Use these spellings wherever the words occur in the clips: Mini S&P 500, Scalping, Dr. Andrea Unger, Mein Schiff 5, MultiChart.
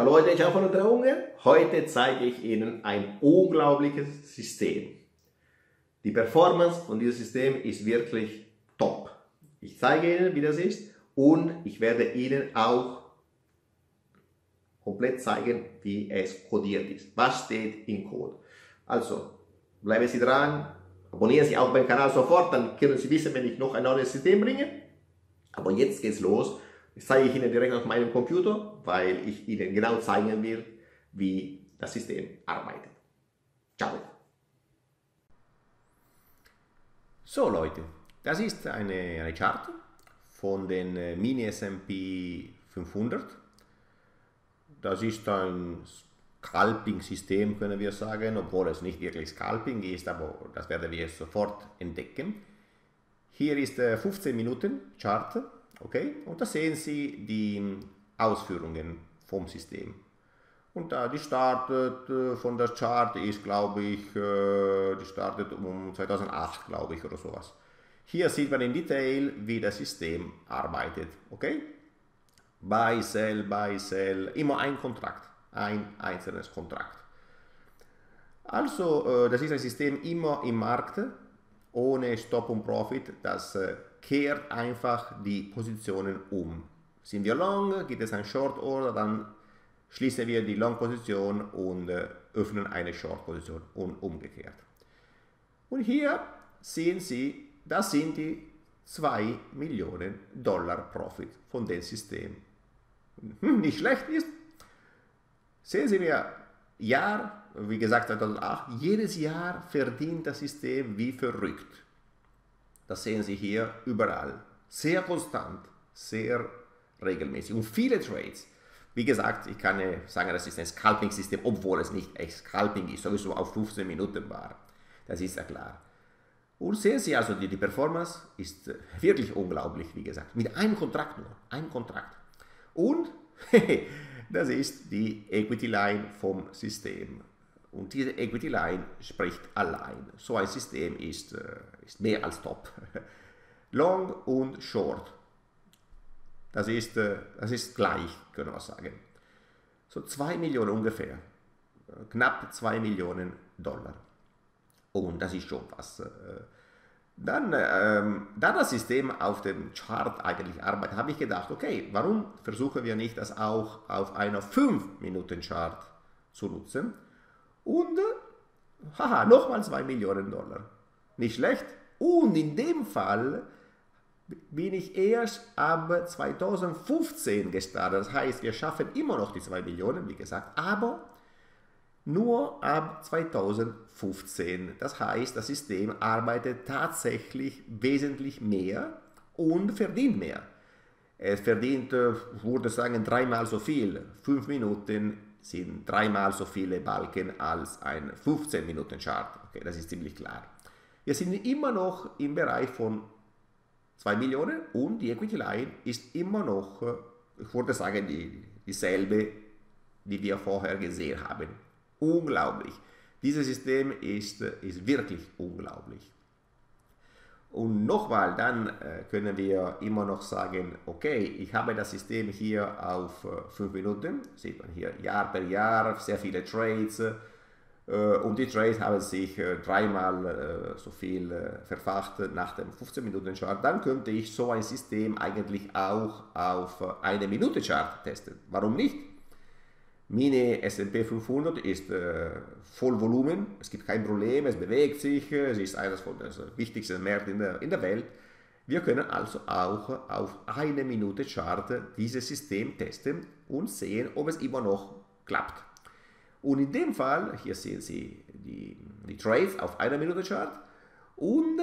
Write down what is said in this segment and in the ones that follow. Hallo Leute, ich bin Dr. Unger. Heute zeige ich Ihnen ein unglaubliches System. Die Performance von diesem System ist wirklich top. Ich zeige Ihnen, wie das ist, und ich werde Ihnen auch komplett zeigen, wie es codiert ist. Was steht im Code? Also, bleiben Sie dran, abonnieren Sie auch meinen Kanal sofort, dann können Sie wissen, wenn ich noch ein neues System bringe. Aber jetzt geht's los. Das zeige ich Ihnen direkt auf meinem Computer, weil ich Ihnen genau zeigen will, wie das System arbeitet. Ciao! So Leute, das ist eine Chart von den Mini S&P 500. Das ist ein Scalping-System, können wir sagen, obwohl es nicht wirklich Scalping ist, aber das werden wir sofort entdecken. Hier ist 15 Minuten Chart. Okay? Und da sehen Sie die Ausführungen vom System. Und da die startet von der Chart ist, glaube ich, die startet um 2008, glaube ich, oder sowas. Hier sieht man in Detail, wie das System arbeitet. Okay? Buy, sell, immer ein Kontrakt, ein einzelnes Kontrakt. Also, das ist ein System immer im Markt, ohne Stop und Profit, das kehrt einfach die Positionen um. Sind wir long, gibt es ein Short Order, dann schließen wir die Long Position und öffnen eine Short Position und umgekehrt. Und hier sehen Sie, das sind die 2 Millionen Dollar Profit von dem System. Nicht schlecht ist. Sehen Sie mir, Jahr, wie gesagt 2008, jedes Jahr verdient das System wie verrückt. Das sehen Sie hier überall. Sehr konstant, sehr regelmäßig und viele Trades. Wie gesagt, ich kann sagen, das ist ein Scalping-System, obwohl es nicht echt Scalping ist, sowieso auf 15 Minuten war. Das ist ja klar. Und sehen Sie also, die Performance ist wirklich unglaublich, wie gesagt. Mit einem Kontrakt nur, ein Kontrakt. Und das ist die Equity-Line vom System. Und diese Equity-Line spricht allein. So ein System ist mehr als top. Long und Short. Das ist gleich, können wir sagen. So 2 Millionen ungefähr. Knapp 2 Millionen Dollar. Und das ist schon was. Da das System auf dem Chart eigentlich arbeitet, habe ich gedacht, okay, warum versuchen wir nicht, das auch auf einer 5-Minuten-Chart zu nutzen? Und, haha, nochmal 2 Millionen Dollar. Nicht schlecht. Und in dem Fall bin ich erst ab 2015 gestartet. Das heißt, wir schaffen immer noch die 2 Millionen, wie gesagt, aber nur ab 2015. Das heißt, das System arbeitet tatsächlich wesentlich mehr und verdient mehr. Es verdient, ich würde sagen, dreimal so viel. 5 Minuten sind dreimal so viele Balken als ein 15-Minuten-Chart. Okay, das ist ziemlich klar. Wir sind immer noch im Bereich von 2 Millionen und die Equity Line ist immer noch, ich würde sagen, dieselbe, die wir vorher gesehen haben. Unglaublich. Dieses System ist wirklich unglaublich. Und nochmal, dann können wir immer noch sagen, okay, ich habe das System hier auf 5 Minuten, sieht man hier Jahr per Jahr, sehr viele Trades und die Trades haben sich dreimal so viel verfacht nach dem 15-Minuten-Chart, dann könnte ich so ein System eigentlich auch auf 1-Minute-Chart testen. Warum nicht? Mini S&P 500 ist voll Volumen, es gibt kein Problem, es bewegt sich, es ist eines von den wichtigsten Märkten in der Welt. Wir können also auch auf 1-Minute-Chart dieses System testen und sehen, ob es immer noch klappt. Und in dem Fall, hier sehen Sie die Trades auf 1-Minute-Chart und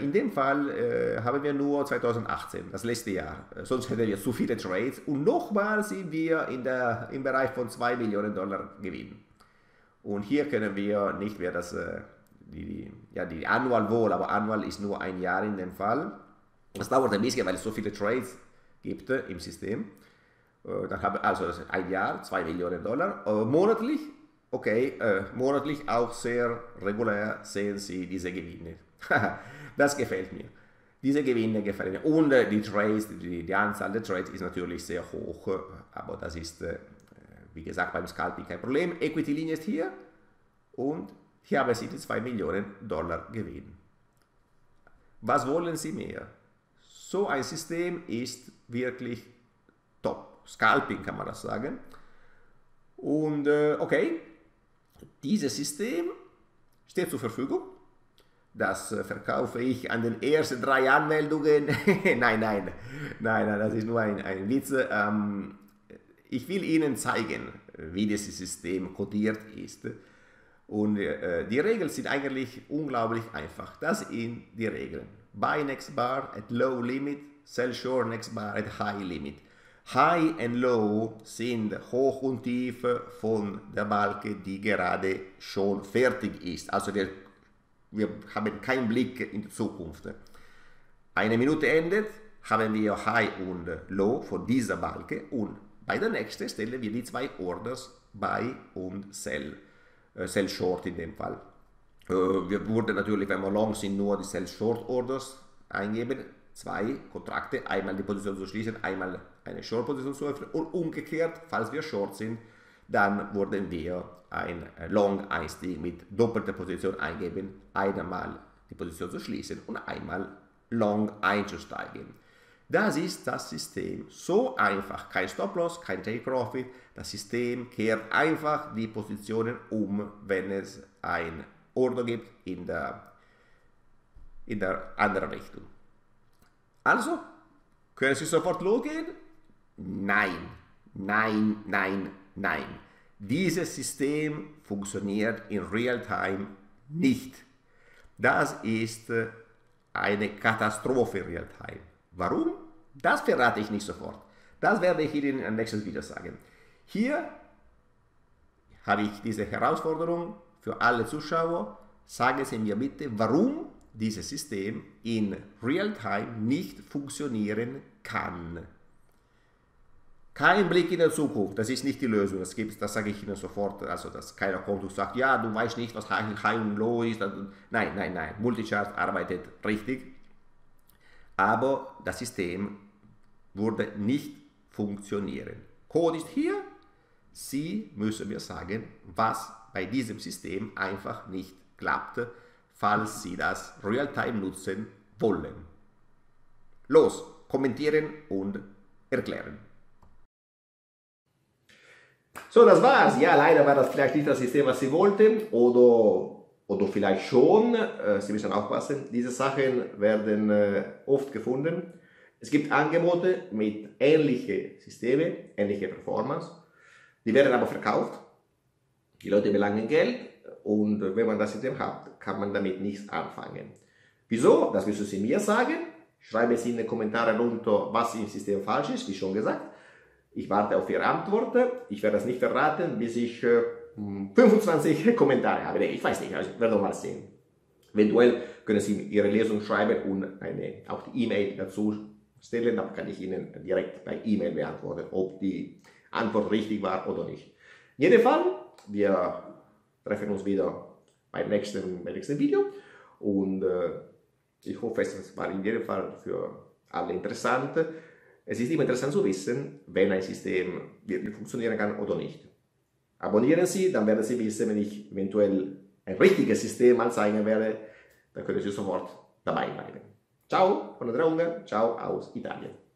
in dem Fall haben wir nur 2018, das letzte Jahr, sonst hätten wir zu viele Trades und nochmal sind wir im Bereich von 2 Millionen Dollar Gewinn. Und hier können wir nicht mehr das, die Annual wohl, aber Annual ist nur ein Jahr in dem Fall. Das dauert ein bisschen, weil es so viele Trades gibt im System. Dann haben wir also ein Jahr, 2 Millionen Dollar, monatlich. Okay, monatlich auch sehr regulär sehen Sie diese Gewinne. Das gefällt mir. Diese Gewinne gefallen mir. Und die Trades, die Anzahl der Trades ist natürlich sehr hoch, aber das ist Wie gesagt, beim Scalping kein Problem. Equity-Linie ist hier und hier haben Sie die 2 Millionen Dollar Gewinn. Was wollen Sie mehr? So ein System ist wirklich top. Scalping kann man das sagen. Und okay, dieses System steht zur Verfügung. Das verkaufe ich an den ersten 3 Anmeldungen. nein, das ist nur ein Witz. Ich will Ihnen zeigen, wie dieses System codiert ist. Und die Regeln sind eigentlich unglaublich einfach. Das sind die Regeln. Buy next bar at low limit, sell short next bar at high limit. High and low sind hoch und tief von der Balke, die gerade schon fertig ist. Also wir haben keinen Blick in die Zukunft. Eine Minute endet, haben wir High und Low von dieser Balke und bei der nächsten stellen wir die 2 Orders Buy und Sell. Sell Short in dem Fall. Wir würden natürlich, wenn wir Long sind, nur die Sell Short Orders eingeben. 2 Kontrakte, einmal die Position zu schließen, einmal eine Short Position zu öffnen und umgekehrt, falls wir Short sind, dann würden wir ein Long-Einstieg mit doppelter Position eingeben, einmal die Position zu schließen und einmal Long einzusteigen. Das ist das System. So einfach. Kein Stop-Loss, kein Take-Profit. Das System kehrt einfach die Positionen um, wenn es ein Order gibt in der anderen Richtung. Also, können Sie sofort losgehen? Nein. Dieses System funktioniert in Real-Time nicht. Das ist eine Katastrophe in Real-Time. Warum? Das verrate ich nicht sofort. Das werde ich Ihnen im nächsten Video sagen. Hier habe ich diese Herausforderung für alle Zuschauer. Sagen Sie mir bitte, warum dieses System in Real-Time nicht funktionieren kann. Kein Blick in der Zukunft, das ist nicht die Lösung, das sage ich Ihnen sofort, also dass keiner kommt und sagt, ja, du weißt nicht, was High und Low ist. Nein, MultiChart arbeitet richtig. Aber das System würde nicht funktionieren. Code ist hier. Sie müssen mir sagen, was bei diesem System einfach nicht klappt, falls Sie das Real-Time nutzen wollen. Los, kommentieren und erklären. So, das war's. Ja, leider war das vielleicht nicht das System, was Sie wollten oder vielleicht schon, Sie müssen aufpassen, diese Sachen werden oft gefunden. Es gibt Angebote mit ähnlichen Systemen, ähnliche Performance, die werden aber verkauft, die Leute verlangen Geld und wenn man das System hat, kann man damit nichts anfangen. Wieso? Das müssen Sie mir sagen. Schreiben Sie in die Kommentare runter, was im System falsch ist, wie schon gesagt. Ich warte auf Ihre Antworten, ich werde das nicht verraten, bis ich 25 Kommentare habe. Ich weiß nicht, ich werde mal sehen. Eventuell können Sie Ihre Lesung schreiben und auch die E-Mail dazu stellen, dann kann ich Ihnen direkt bei E-Mail beantworten, ob die Antwort richtig war oder nicht. In jedem Fall, wir treffen uns wieder beim nächsten Video und ich hoffe, es war in jedem Fall für alle interessant. Es ist immer interessant zu wissen, wenn ein System wirklich funktionieren kann oder nicht. Abonnieren Sie, dann werden Sie wissen, wenn ich eventuell ein richtiges System anzeigen werde, dann können Sie sofort dabei bleiben. Ciao von Andrea Unger, ciao aus Italien.